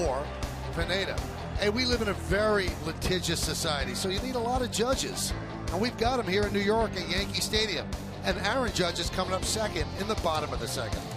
for Pineda. And we live in a very litigious society, so you need a lot of judges. And we've got them here in New York at Yankee Stadium. And Aaron Judge is coming up second in the bottom of the second.